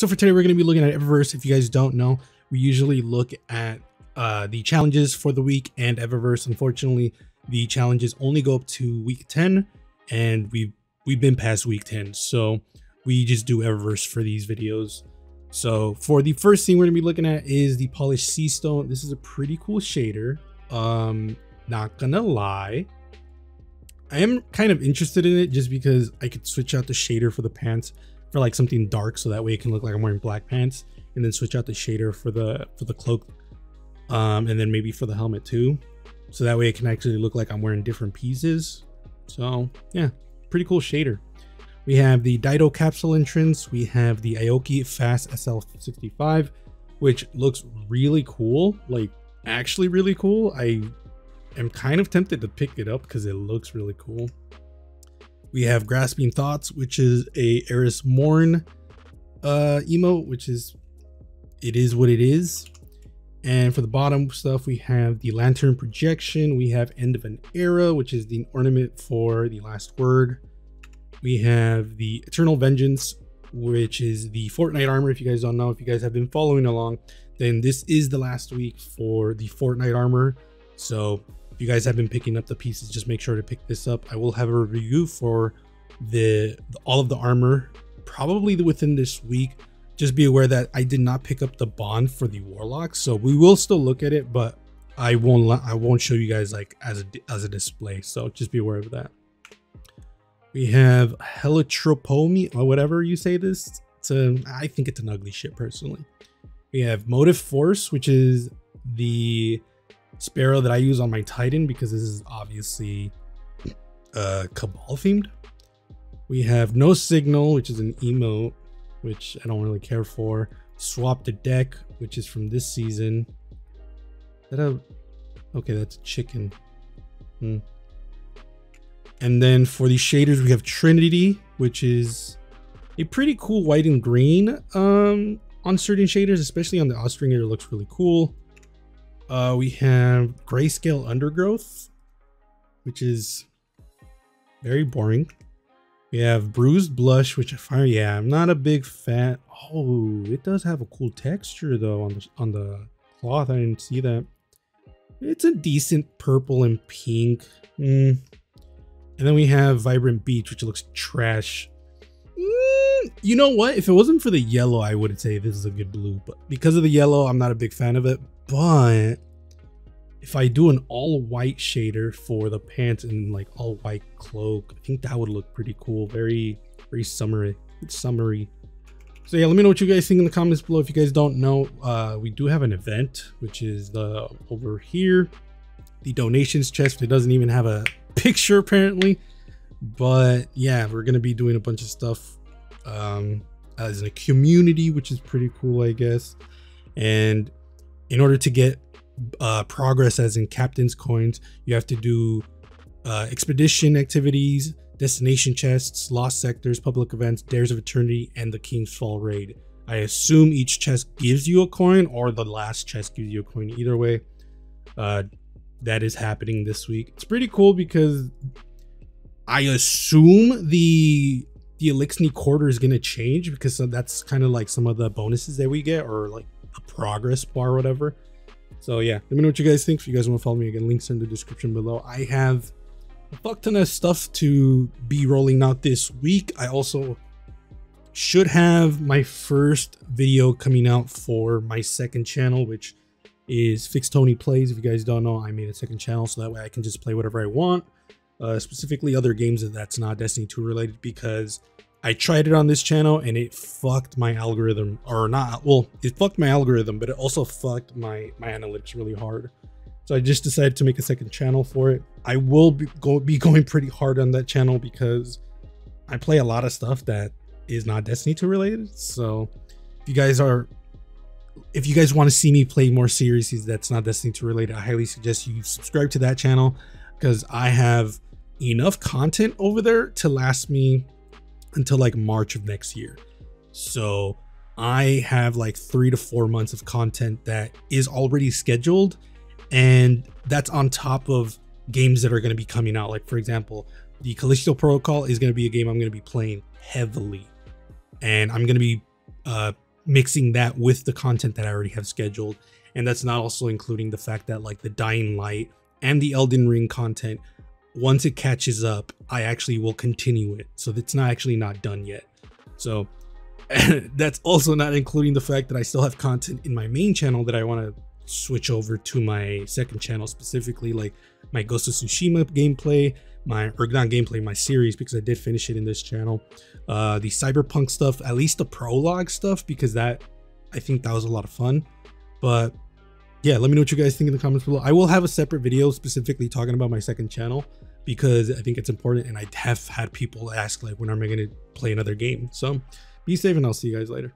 So for today, we're going to be looking at Eververse. If you guys don't know, we usually look at the challenges for the week and Eververse. Unfortunately, the challenges only go up to week 10 and we've been past week 10. So we just do Eververse for these videos. So for the first thing we're going to be looking at is the polished sea stone. This is a pretty cool shader. Not going to lie, I am kind of interested in it just because I could switch out the shader for the pants for like something dark, so that way it can look like I'm wearing black pants, and then switch out the shader for the cloak, and then maybe for the helmet too, so that way it can actually look like I'm wearing different pieces. So yeah, pretty cool shader. We have the Dido capsule entrance. We have the Aoki Fast SL65, which looks really cool, like actually really cool. I'm kind of tempted to pick it up because it looks really cool. We have Grasping Thoughts, which is a Eris Morn emote, which is, it is what it is. And for the bottom stuff, we have the lantern projection. We have End of an Era, which is the ornament for the Last Word. We have the Eternal Vengeance, which is the Fortnite armor. If you guys don't know, if you guys have been following along, then this is the last week for the Fortnite armor. So if you guys have been picking up the pieces, just make sure to pick this up. I will have a review for all of the armor probably within this week. Just be aware that I did not pick up the bond for the warlock, so we will still look at it, but I won't show you guys like as a display, so just be aware of that. We have Helitropomy, or whatever you say this. I think it's an ugly shit personally. We have Motive Force, which is the sparrow that I use on my Titan, because this is obviously Cabal themed. We have No Signal, which is an emote, which I don't really care for. Swap the Deck, which is from this season. Okay, that's a chicken. And then for the shaders, we have Trinity, which is a pretty cool white and green on certain shaders, especially on the Ostringer. It looks really cool. We have Grayscale Undergrowth, which is very boring. We have Bruised Blush, which I'm not a big fan. Oh, it does have a cool texture though on the cloth. I didn't see that. It's a decent purple and pink. And then we have Vibrant Beach, which looks trash. You know what? If it wasn't for the yellow, I would say this is a good blue, but because of the yellow, I'm not a big fan of it. But if I do an all white shader for the pants and like all white cloak, I think that would look pretty cool. Very, very summery. So yeah, let me know what you guys think in the comments below. If you guys don't know, we do have an event, which is over here, the donations chest. It doesn't even have a picture apparently, but yeah, we're going to be doing a bunch of stuff as a community, which is pretty cool, I guess. And in order to get progress, as in captain's coins, you have to do expedition activities, destination chests, lost sectors, public events, dares of eternity, and the King's Fall raid. I assume each chest gives you a coin, or the last chest gives you a coin. Either way, that is happening this week. It's pretty cool because I assume the Eliksni quarter is going to change, because that's kind of like some of the bonuses that we get, or like a progress bar or whatever. So yeah, let me know what you guys think. If you guys want to follow me, again, links in the description below. I have a fuck ton of stuff to be rolling out this week. I also should have my first video coming out for my second channel, which is Fix Tony Plays. If you guys don't know, I made a second channel so that way I can just play whatever I want, specifically other games that's not Destiny 2 related, because I tried it on this channel and it fucked my algorithm, or not. Well, it fucked my algorithm, but it also fucked my analytics really hard. So I just decided to make a second channel for it. I will be going pretty hard on that channel because I play a lot of stuff that is not Destiny 2 related. So if you guys want to see me play more series that's not Destiny 2 related, I highly suggest you subscribe to that channel, because I have enough content over there to last me until like March of next year. So I have like 3 to 4 months of content that is already scheduled, and that's on top of games that are going to be coming out. Like for example, the Callisto Protocol is going to be a game I'm going to be playing heavily, and I'm going to be mixing that with the content that I already have scheduled. And that's not also including the fact that like the Dying Light and the Elden Ring content, once it catches up, I actually will continue it. So it's not actually not done yet. So that's also not including the fact that I still have content in my main channel that I want to switch over to my second channel, specifically like my Ghost of Tsushima gameplay, my series, because I did finish it in this channel, the cyberpunk stuff, at least the prologue stuff, because that, I think that was a lot of fun. But yeah, let me know what you guys think in the comments below. I will have a separate video specifically talking about my second channel, because I think it's important, and I have had people ask like, when am I going to play another game? So be safe, and I'll see you guys later.